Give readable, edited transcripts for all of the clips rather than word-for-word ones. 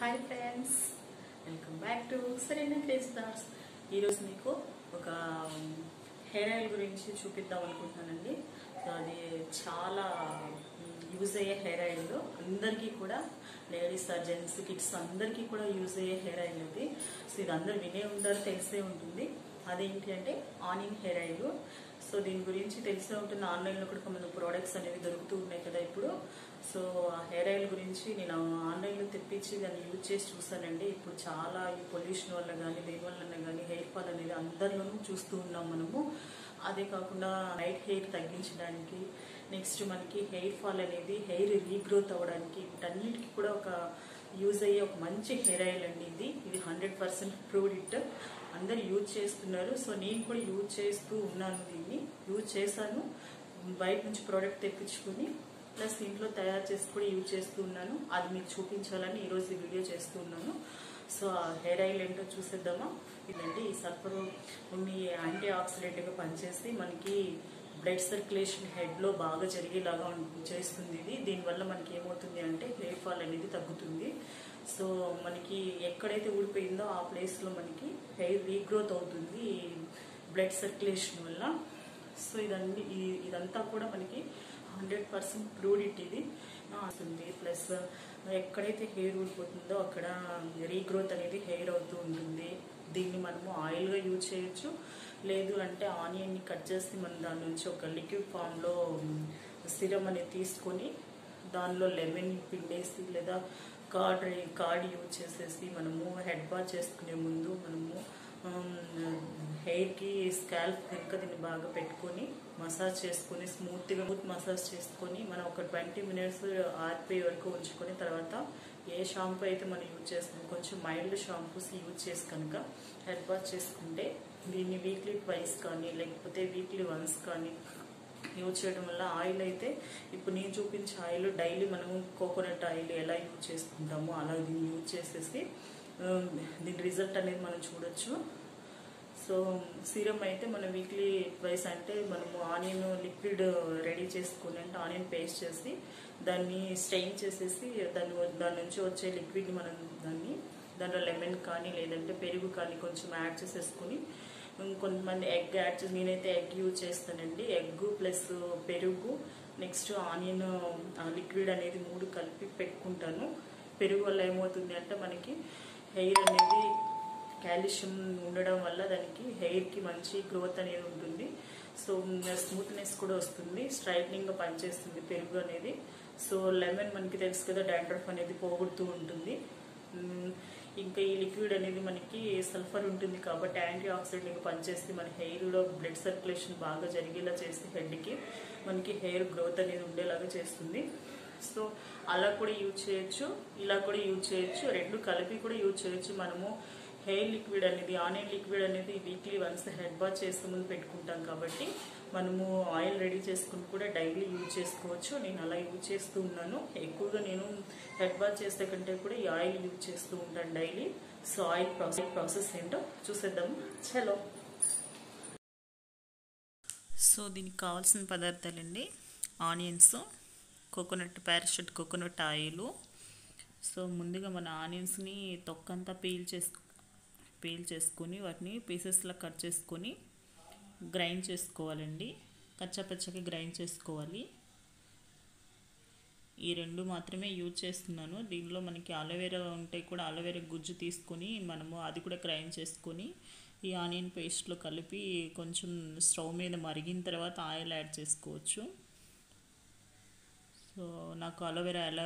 Hi friends welcome back to Serena crazy thoughts ई रोज़ु मीकु ओका हेयर आयल गुरिंचि चूपिद्दाम अनुकुंटुन्नानु सो अदि चाला यूज अय्ये हेयर आयल अंदरिकी कूडा लेडीस जेंट्स किड्स अंदरिकी कूडा यूज अय्ये हेयर आयल इदि सो इदि अंदरू विने उंटारु तेलिसे उंटुंदी अदेंटि अंटे आनियन हेयर आयल सो दीन गुरिंचि तेलिसे उंटुंदी आन्लैन लो कूडा कोन्नि प्रोडक्ट्स अनेवि दोरुकुतू उन्नायि कदा इप्पुडु सो हेयर आयल गुरिंचि नेनु आन्लैन लो तेप्पिंचि दानि यूज चेसि चूसाనండి इप्पुडु चाला ई पोल्यूशन वल्ल गानी देनि वल्ल गानी हेयर फॉल अनेदि अंदरिलोनू चूस्तू उन्नाम मनमु अदे काकुंडा लाइट हेयर तग्गिंचडानिकि नेक्स्ट मनकि हेयर फॉल अनेदि हेयर रीग्रोथ अवडानिकि अన్నిటికి కూడా ఒక యూజ్ అయ్యే ఒక మంచి हेयर ఆయిల్ అండి ఇది 100% ప్రూవ్డ్ ఇట్ అందరూ యూజ్ చేస్తున్నారు సో నేను కూడా యూజ్ చేస్తూ ఉన్నాను దీన్ని యూజ్ చేశాను బయట నుంచి ప్రోడక్ట్ తెప్పించుకొని प्लस इंट्लो तैयार चेसुकोनि यूज चेस्तू उन्नानु अदि मीकु चूपिंचालनि ई रोजु वीडियो चेस्तू उन्नानु सो हेयर आयल एंटो चूसेद्दामा इदंडी ई सल्फर उन्नि एंटी ऑक्सीडेंट गा पनिचेसि मनकी ब्लड सर्क्युलेशन हेड लो बागा जरिगेलागा चेस्तुंदी इदि दीनिवल्ल मनकी एमवुतुंदी अंटे हेयर फॉल अनेदी तग्गुतुंदी सो मनकी एक्कडैते ऊडिपोयिंदो आ प्लेस लो मनकी हेयर रीग्रोथ अवुतुंदी ब्लड सर्क्युलेशन वल्ल सो इदंडी इदंता कूडा मनकी 100% प्रूव्ड इट इदी प्लस एक्कडैते हेयर ऊडिपोतुंदो अक्कड रीग्रोथ अनेदी हेयर अवुतू उंटुंदी दीन्नि मनमु आयल गा यूज चेयोच्चु लेदु अंटे आनियन नि कट चेसि मनम दानि नुंचि ओक लिक्विड फॉर्म लो सिरम अनेदी तीसुकोनि दानिलो लेमन पिंडेसि लेदा कर्ड यूज चेसेसि मनमु हेड बाथ चेसुकुने मुंदु मनमु हेयर की स्काल्प दी बागा पेट्टुकोनी मसाज चेसुकोनी स्मूथ मसाज चेसुकोनी मन 20 मिनट्स आर्पे वरकु उंचुकोनी तर्वाता ये शांपू अयिते मन यूज चेस्तुन्नामो कोंचेम माइल्ड शांपूस यूज चेसि कनुक हेयर वाश चेसुकुंटे दीन्नि वीक्ली ट्वाइस कानी लेकपोते वीक्ली वन्स कानी यूज चेयडम वल्ल आयल अयिते इप्पुडु नेनु चूपिंचे आयल डैली मनम कोकोनट आयल एला यूज चेस्तुंटामो अला दीन्नि यूज चेसेसि దీని రిజల్ట్ అనేది మనం చూడొచ్చు సో సీరం అయితే మన వీక్లీ ట్వైస్ అంటే మనం ఆనియన్ లిక్విడ్ రెడీ చేసుకొని అంటే ఆనియన్ పేస్ట్ చేసి దాన్ని స్ట్రెయిన్ చేసేసి దాని నుంచి వచ్చే లిక్విడ్ ని మనం దానిలో లెమన్ కానీ లేదంటే పెరుగు కానీ కొంచెం యాడ్ చేసేసుకొని కొంతమంది ఎగ్ యాడ్ చేసి నేనైతే ఎగ్ యూజ్ చేస్తానండి ఎగ్ ప్లస్ పెరుగు నెక్స్ట్ ఆనియన్ లిక్విడ్ అనేది మూడు కలిపి పెట్టుకుంటాను పెరుగు వల్ల ఏమవుతుంది అంటే మనకి हेयर अने कैल्शियम उड़न वाल दाखी हेयर की मंची ग्रोथ अने सो स्मूथनेस वस्तु स्ट्रैटनिंग पनचे पेरुगु अने सो लेमन मन की तेलुसु कदा डैंड्रफ अने पोगొడుతూ ఉంటుంది इंका लिक्विड अने मन की सल्फर उंटुंदी काबट्टि एंटी ऑक्सीडेंट पनचे मन हेयर ब्लड सर्क्युलेशन बागा जरिगेला हेड की मन की हेयर ग्रोथ अने उंडेलागा चेस्तुंदी सो అలా కూడా యూజ్ చేయొచ్చు ఇలా కూడా యూజ్ చేయొచ్చు రెండు కలిపి కూడా యూజ్ చేయొచ్చు మనము హెయిర్ లిక్విడ్ అనేది ఆనియన్ లిక్విడ్ అనేది వీక్లీ వన్స్ హెడ్ బాత్ చేసే ముందు పెట్టుకుంటాం కాబట్టి మనము ఆయిల్ రెడీ చేసుకుని కూడా డైలీ యూజ్ చేసుకోవచ్చు నేను అలా యూజ్ చేస్తూ ఉన్నాను ఎక్కువగా నేను హెడ్ బాత్ చేసే కంటే కూడా ఈ ఆయిల్ యూజ్ చేస్తూ ఉంటాను డైలీ సో ఆయిల్ ప్రాసెస్ ఏంటో చూసేద్దాం చలో సో దీనికి కావాల్సిన పదార్థాలండి onions coconut Parachute coconut oil so मुंदुगा मन आनियन्स नी तोक्कंता पील चेसुकोनी वाटिनी पीसेस ला कट चेसुकोनी ग्राइंड चेसुकोवालंडी कच्चा पच्चगा ग्राइंड चेसुकोवाली ई रेंडु मात्रमे यूज चेस्तुन्नानु दीनिलो मनकी अलोवेरा उंटे कूडा अलोवेरा गुज्जु तीसुकोनी मनमु अदि कूडा ग्राइंड चेसुकोनी ई आनियन पेस्ट लो कलिपि कोंचेम स्टవ్ मीद मरिगिन तर्वात आयल యాడ్ చేసుకోవచ్చు సో నాకు అలోవెరా ఎలా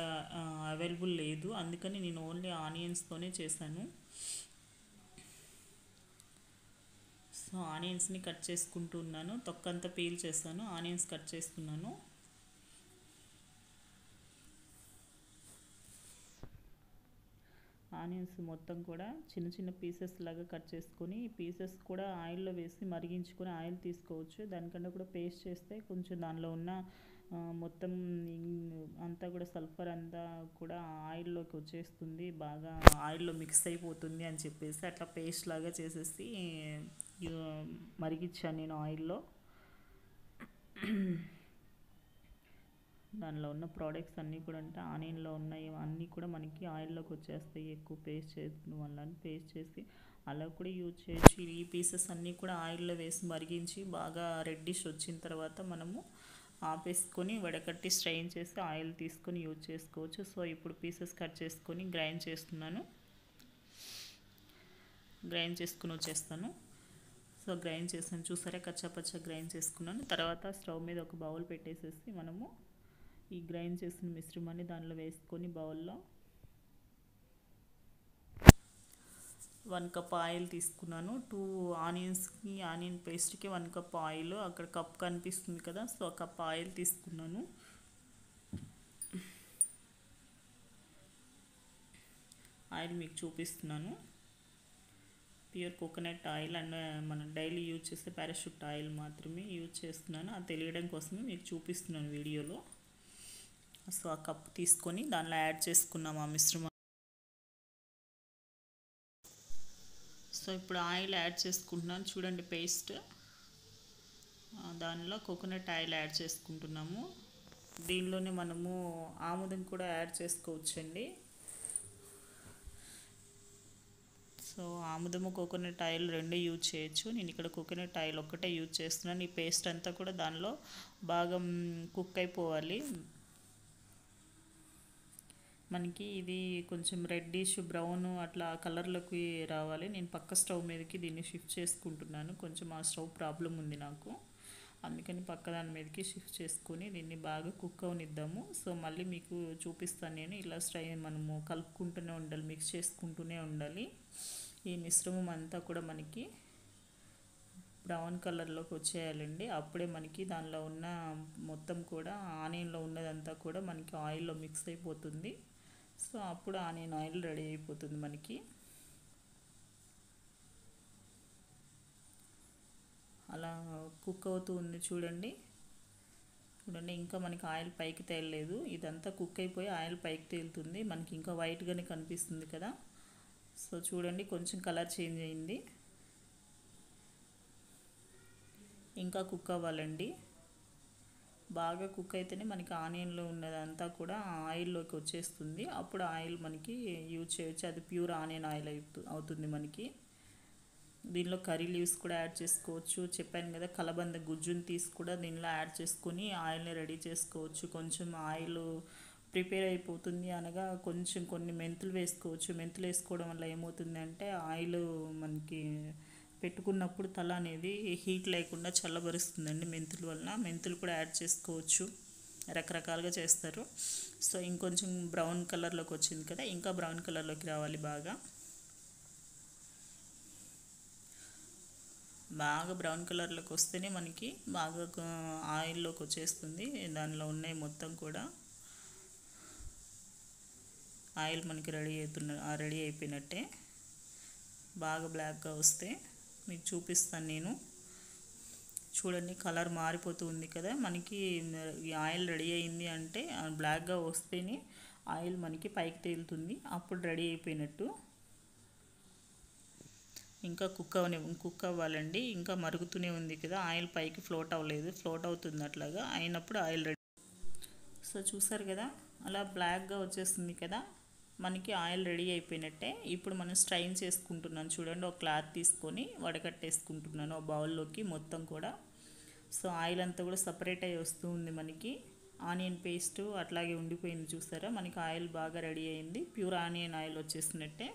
అవైలబుల్ లేదు అందుకని నేను ఓన్లీ ఆనియన్స్ తోనే చేశాను సో ఆనియన్స్ ని కట్ చేసుకుంటున్నాను తొక్కంతా పీల్ చేశాను ఆనియన్స్ కట్ చేసుకున్నాను ఆనియన్స్ మొత్తం కూడా చిన్న చిన్న పీసెస్ లాగా కట్ చేసుకొని ఈ పీసెస్ కూడా ఆయిల్ లో వేసి మరిగించుకొని ఆయిల్ తీసుకోవచ్చు దానికన్నా కూడా పేస్ట్ చేస్తే కొంచెం దానిలో ఉన్న మొత్తం అంతా కూడా సల్ఫర్ అంతా కూడా ఆయిల్ లోకి వచ్చేస్తుంది బాగా ఆయిల్ లో మిక్స్ అయిపోతుంది అని చెప్పేసి అట్లా పేస్ట్ లాగా చేసేసి మరిగిచ్చాను నేను ఆయిల్ లో దానిలో ఉన్న ప్రోడక్ట్స్ అన్నీ కూడా అంటే ఆనియన్లో ఉన్న అన్నీ కూడా మనకి ఆయిల్లోకి వచ్చేస్తాయి. ఎక్కువ పేస్ట్ చేయడం వల్ల పేస్ట్ చేసి అలా కూడా యూజ్ చేసి ఈ పీసెస్ అన్నీ కూడా ఆయిల్లో వేసి మరిగించి బాగా రెడ్డిష్ వచ్చిన తర్వాత మనము ఆపేసుకొని వడకట్టి స్ట్రెయిన్ చేసి ఆయిల్ తీసుకొని యూజ్ చేసుకోవచ్చు. సో ఇప్పుడు పీసెస్ కట్ చేసుకొని గ్రైండ్ చేసుకుని వచ్చేస్తాను. సో గ్రైండ్ చేసాను, చూసారా కచ్చాపచ్చా గ్రైండ్ చేసుకున్నాను. తర్వాత స్టవ్ మీద ఒక బౌల్ పెట్టేసేసి మనము ఈ గ్రైండ్ చేసిన మిశ్రమాన్ని దానిలో వేసుకొని బౌల్లో 1 కప్ ఆయిల్ తీసుకున్నాను. 2 ఆనియన్స్కి ఆనియన్ పేస్ట్కి 1 కప్ ఆయిల్, అక్కడ కప్ కనిపిస్తుంది కదా, సో ఆ కప్ ఆయిల్ తీసుకున్నాను. ఆయిల్ మీకు చూపిస్తున్నాను, ప్యూర్ కోకోనట్ ఆయిల్ అండ్ మనం డైలీ యూజ్ చేసే పారాషూట్ ఆయిల్ మాత్రమే యూజ్ చేస్తున్నాను. అది తెలియడం కోసమే మీకు చూపిస్తున్నాను వీడియోలో. సో ఆ కప్ తీసుకొని దానిలో యాడ్ చేసుకున్నాం ఆ మిశ్రమం. సో ఇప్పుడు ఆయిల్ యాడ్ చేసుకుంటున్నాను, చూడండి పేస్ట్, దానిలో కోకోనట్ ఆయిల్ యాడ్ చేసుకుంటున్నాము. దీనిలోనే మనము ఆముదం కూడా యాడ్ చేసుకోవచ్చండి. సో ఆముదము కోకోనట్ ఆయిల్ 2 యూజ్ చేయొచ్చు. నేను ఇక్కడ కోకోనట్ ఆయిల్ ఒక్కటే యూజ్ చేస్తున్నాను. ఈ పేస్ట్ అంతా కూడా దానిలో బాగా కుక్ అయిపోవాలి. మనకి ఇది కొంచెం రెడ్డిష్ బ్రౌన్ అట్లా కలర్లోకి రావాలి. నేను పక్క స్టవ్ మీదకి దీన్ని షిఫ్ట్ చేసుకుంటున్నాను, కొంచెం ఆ స్టవ్ ప్రాబ్లం ఉంది నాకు, అందుకని పక్క దాని మీదకి షిఫ్ట్ చేసుకొని దీన్ని బాగా కుక్ అవనిద్దాము. సో మళ్ళీ మీకు చూపిస్తాను నేను. ఇలా స్టై మనము కలుపుకుంటూనే ఉండాలి, మిక్స్ చేసుకుంటూనే ఉండాలి. ఈ మిశ్రమం అంతా కూడా మనకి బ్రౌన్ కలర్లోకి వచ్చేయాలండి. అప్పుడే మనకి దానిలో ఉన్న మొత్తం కూడా ఆనియన్లో ఉన్నదంతా కూడా మనకి ఆయిల్లో మిక్స్ అయిపోతుంది. సో అప్పుడు ఆనియన్ ఆయిల్ రెడీ అయిపోతుంది మనకి. అలా కుక్ అవుతూ ఉంది, చూడండి చూడండి ఇంకా మనకి ఆయిల్ పైకి తేలలేదు. ఇదంతా కుక్ అయిపోయి ఆయిల్ పైకి తేలుతుంది, మనకి ఇంకా వైట్గానే కనిపిస్తుంది కదా. సో చూడండి కొంచెం కలర్ చేంజ్ అయింది, ఇంకా కుక్ అవ్వాలండి. బాగా కుక్ అయితేనే మనకి ఆనియన్లో ఉన్నదంతా కూడా ఆయిల్లోకి వచ్చేస్తుంది. అప్పుడు ఆయిల్ మనకి యూజ్ చేయొచ్చు, అది ప్యూర్ ఆనియన్ ఆయిల్ అవుతుంది మనకి. దీనిలో కర్రీ లీవ్స్ కూడా యాడ్ చేసుకోవచ్చు. చెప్పాను కదా కలబంద గుజ్జుని తీసి కూడా దీనిలో యాడ్ చేసుకొని ఆయిల్ని రెడీ చేసుకోవచ్చు. కొంచెం ఆయిల్ ప్రిపేర్ అయిపోతుంది అనగా కొంచెం కొన్ని మెంతులు వేసుకోవచ్చు. మెంతులు వేసుకోవడం వల్ల ఏమవుతుందంటే ఆయిల్ మనకి పెట్టుకున్నప్పుడు తల అనేది హీట్ లేకుండా చల్లబరుస్తుందండి మెంతుల వల్ల. మెంతులు కూడా యాడ్ చేసుకోవచ్చు, రకరకాలుగా చేస్తారు. సో ఇంకొంచెం బ్రౌన్ కలర్లోకి వచ్చింది కదా, ఇంకా బ్రౌన్ కలర్లోకి రావాలి. బాగా బ్రౌన్ కలర్లోకి వస్తేనే మనకి బాగా ఆయిల్లోకి వచ్చేస్తుంది, దానిలో ఉన్నాయి మొత్తం కూడా. ఆయిల్ మనకి రెడీ అయిపోయినట్టే. బాగా బ్లాక్గా వస్తే మీకు చూపిస్తాను నేను, చూడండి కలర్ మారిపోతూ ఉంది కదా మనకి. ఆయిల్ రెడీ అయింది అంటే బ్లాక్గా వస్తేనే ఆయిల్ మనకి పైకి తేలుతుంది, అప్పుడు రెడీ అయిపోయినట్టు. ఇంకా కుక్ అవ్వాలండి, ఇంకా మరుగుతూనే ఉంది కదా, ఆయిల్ పైకి ఫ్లోట్ అవ్వలేదు, ఫ్లోట్ అవుతుంది. అట్లాగా అయినప్పుడు ఆయిల్ రెడీ. సో చూసారు కదా అలా బ్లాక్గా వచ్చేస్తుంది కదా, మనకి ఆయిల్ రెడీ అయిపోయినట్టే. ఇప్పుడు మనం స్ట్రైన్ చేసుకుంటున్నాను, చూడండి ఒక క్లాత్ తీసుకొని వడకట్టేసుకుంటున్నాను ఒక బౌల్లోకి మొత్తం కూడా. సో ఆయిల్ అంతా కూడా సపరేట్ అయ్యి వస్తూ ఉంది మనకి. ఆనియన్ పేస్ట్ అట్లాగే ఉండిపోయింది, చూసారా మనకి ఆయిల్ బాగా రెడీ అయింది, ప్యూర్ ఆనియన్ ఆయిల్ వచ్చేసినట్టే.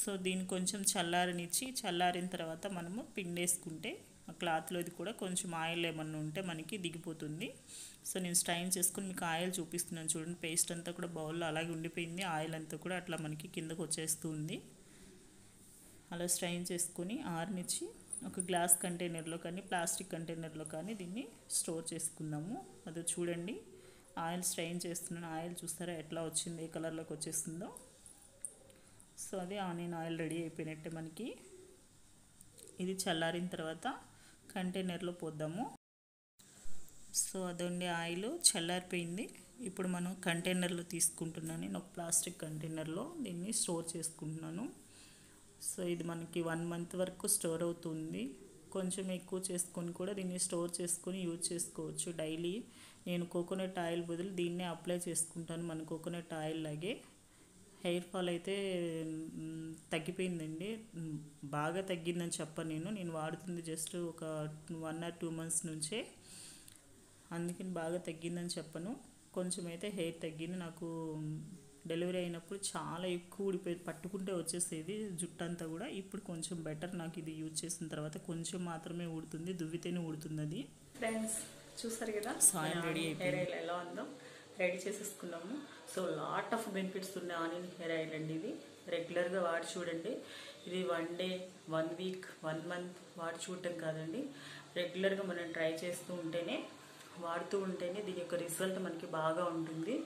సో దీన్ని కొంచెం చల్లారనిచ్చి, చల్లారిన తర్వాత మనము పిండేసుకుంటే ఆ క్లాత్లోది కూడా కొంచెం ఆయిల్ ఏమన్నా ఉంటే మనకి దిగిపోతుంది. సో నేను స్ట్రైన్ చేసుకుని మీకు ఆయిల్ చూపిస్తున్నాను, చూడండి పేస్ట్ అంతా కూడా బౌల్లో అలాగే ఉండిపోయింది. ఆయిల్ అంతా కూడా అట్లా మనకి కిందకు వచ్చేస్తుంది. అలా స్ట్రైన్ చేసుకుని ఆరినిచ్చి ఒక గ్లాస్ కంటైనర్లో కానీ ప్లాస్టిక్ కంటైనర్లో కానీ దీన్ని స్టోర్ చేసుకుందాము. అదో చూడండి ఆయిల్ స్ట్రైన్ చేస్తున్నాను, ఆయిల్ చూస్తారా ఎట్లా వచ్చింది, ఏ కలర్లోకి వచ్చేస్తుందో. సో అది ఆనియన్ ఆయిల్ రెడీ అయిపోయినట్టే మనకి. ఇది చల్లారిన తర్వాత కంటైనర్లో పోద్దాము. సో అదండి ఆయిల్ చల్లారిపోయింది. ఇప్పుడు మనం కంటైనర్లో తీసుకుంటున్నాను, నేను ఒక ప్లాస్టిక్ కంటైనర్లో దీన్ని స్టోర్ చేసుకుంటున్నాను. సో ఇది మనకి 1 మంత్ వరకు స్టోర్ అవుతుంది. కొంచెం ఎక్కువ చేసుకొని కూడా దీన్ని స్టోర్ చేసుకొని యూజ్ చేసుకోవచ్చు. డైలీ నేను కోకోనట్ ఆయిల్ బదులు దీన్నే అప్లై చేసుకుంటాను. మన కోకోనట్ ఆయిల్ లాగే హెయిర్ ఫాల్ అయితే తగ్గిపోయిందండి, బాగా తగ్గిందని చెప్పను. నేను వాడుతుంది జస్ట్ ఒక 1 or 2 months నుంచే, అందుకని బాగా తగ్గిందని చెప్పను. కొంచెం అయితే హెయిర్ తగ్గింది. నాకు డెలివరీ అయినప్పుడు చాలా ఎక్కువ ఊడిపోయేది, పట్టుకుంటే వచ్చేసేది జుట్టు అంతా కూడా. ఇప్పుడు కొంచెం బెటర్ నాకు, ఇది యూజ్ చేసిన తర్వాత కొంచెం మాత్రమే ఊడుతుంది, దువ్వితేనే ఊడుతుంది అది. ఫ్రెండ్స్ చూసారు కదా ఆనియన్ రెడీ అయిపోయింది, ఎలా ఉందో రెడీ చేసేసుకున్నాము. సో లాట్ ఆఫ్ బెనిఫిట్స్ ఉంది ఆనియన్ హెయిర్ ఆయిల్ అండి. ఇది రెగ్యులర్గా వాడి చూడండి, ఇది 1 day 1 week 1 month వాడి చూడటం కాదండి, రెగ్యులర్గా మనం ట్రై చేస్తూ ఉంటేనే దీని యొక్క రిజల్ట్ మనకి బాగా ఉంటుంది.